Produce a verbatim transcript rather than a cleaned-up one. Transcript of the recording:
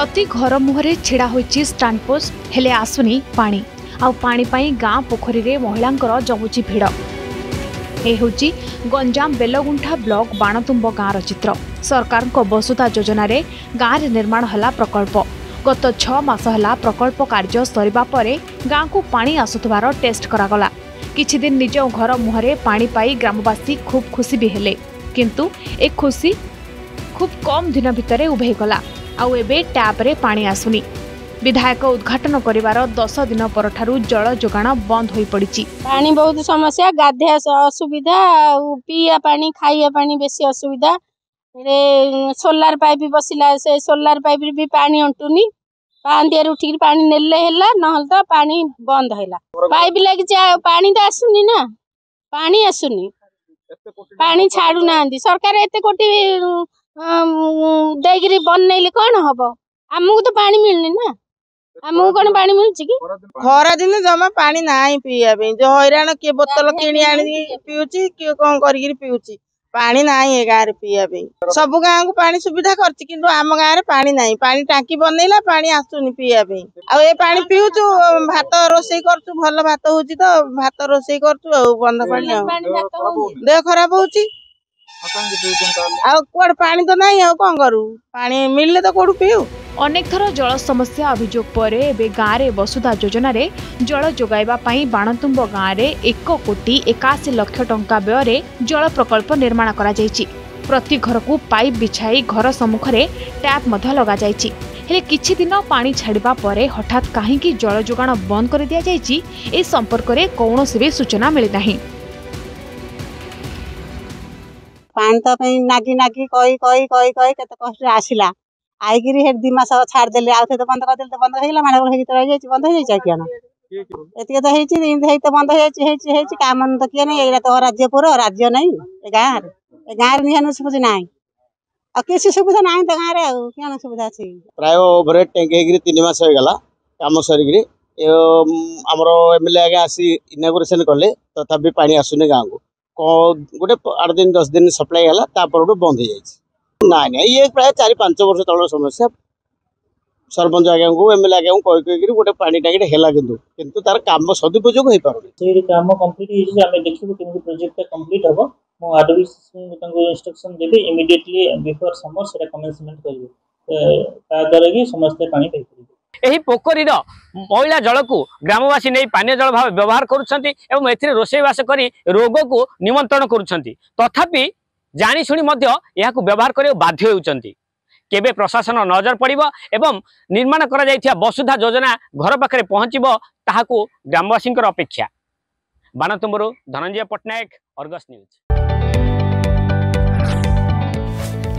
प्रति घर मुहरे छेड़ा होइछि स्टांडपोस्ट हेले आसुनी पानी आउ पानी पई गाँ पोखरी रे महिलांकर जमुची भिड़। ए होछि गंजाम बेलगुंठा ब्लॉक बाणतुंब गाँर चित्र। सरकार को बसुधा योजना रे गाँव निर्माण हला प्रकल्प। गत छह मास हला प्रकल्प कार्य सरिबा परे गाँ को पानी आसुथबार टेस्ट करागला। किछि दिन निज घर मुहरे पानी पाई ग्रामवासी खूब खुशी भी हेले, किंतु ए खुशी खूब कम दिन भितरे उभे गला। आउ एबे टैप रे पानी आसुनी। विधायक उद्घाटन करिवार दस दिन पर जल जोगाण बंद हो पड़ी। पानी बहुत समस्या, गाधे असुविधा, पीया पानी खाइया पानी बेसी असुविधा। सोलार पाइप बसला, से सोलार पाइप भी पानी अंटुनी। पांदिया उठिक पानी नेले हेला, नहल तो पानी बंद हैला। पाइप लगी पानी तो आसुनी ना, पानी आसुनी, पानी छाड़ू ना। सरकार एते कोटी देगिरी बनैले कौन हम, आमको तो पानी मिलनी ना। आमको कौन पानी मिलची कि खरा दिन जमा पानी नाई पीया पे। जो हैरान के बोतल किणी आनी पिउची, के कोन करिगिरी पिउची। पानी नाई ए गार पीया पे। सब गां को पानी सुविधा करची, किंतु आम गां रे पानी नाई। पानी टांकी बनैला, पानी आसुनी पीया पे। आ ए पानी पिउचू, भात रोसई करचू, भल भात होची तो भात रोसई करचू। आ बंद पानी आ देह खराब होची। कोड़ पानी तो नहीं है, कौन करू? पानी मिलले तो कोड़ पीऊ। अनेक थर जल समस्या अभियोग पर गाँव में बसुधा योजना रे जल जोगाइबा पई बाणतुंब गाँव में एक कोटी एकाशी लाख टंका व्यय जल प्रकल्प निर्माण करा जायछि। प्रति घर को पाइप बिछाई घर सम्मुख में टैप मध्य लगा जायछि। हेले किछि दिन पानी छाड़िबा परे हठात काहेकि जल जोगाण बंद कर दिया जायछि, ए संपर्क में कौनसी भी सूचना मिली नहीं। पानी तो नागी नागी कही कही कही कही कत कष्ट आसिला। आईकि हे दी मस छाड़देले, आउ थे तो बंद करदेले, तो बंद होइला। माने हे तो रहि जाय, बंद होय जाय कियाना। एतिके तो हेछि, हे तो बंद होय जाय, हेछि हेछि कामन तो किया नै। एरा तो राज्यपुर राज्य नै, ए गार ए गार निहन सुबुज नै। आ केसी सुबुज नै त गार, आ कियाना सुबुज अछि। प्राय ओभरहेड टैंक हेगिरि तीन मास होय गेला काम सरिगिरि। ए हमरो एमएलए आगे आसी इनॉग्रेशन करले, तथापि पानी आसुने गाँव को। गोटे आठ दिन दस दिन सप्लाई है, बंद हो जाए ना। ना ये प्राय चार पांच वर्ष तल समस्या। सरपंच आज्ञा को एमएलए आज्ञा को कही गोटे पानी टांगी है, किंतु तार काम सदुपयोग हो पारे। काम कम्प्लीट आम देखू कि प्रोजेक्ट कम्प्लीट हम। मो आडमिनिस्ट्रेशन इंस्ट्रक्शन देवी इमिडिएटली बिफोर समर से कमेंसमेंट करद्वारा कि समस्त पानी पाइपर। यही पोखरी महिला जल को ग्रामवासी नहीं पानी जल भाव व्यवहार कर रोसईवास कर रोग को निमंत्रण करथापि जाशुणी यह व्यवहार कर बाध्य होती। केबे प्रशासन नजर पड़िबो एवं निर्माण करा जाइथिया बसुधा योजना घर पाखे पहुँचबो ताहाकू ग्रामवासी अपेक्षा। बाणतुंबरु धनंजय पट्टनायक, अर्गस न्यूज।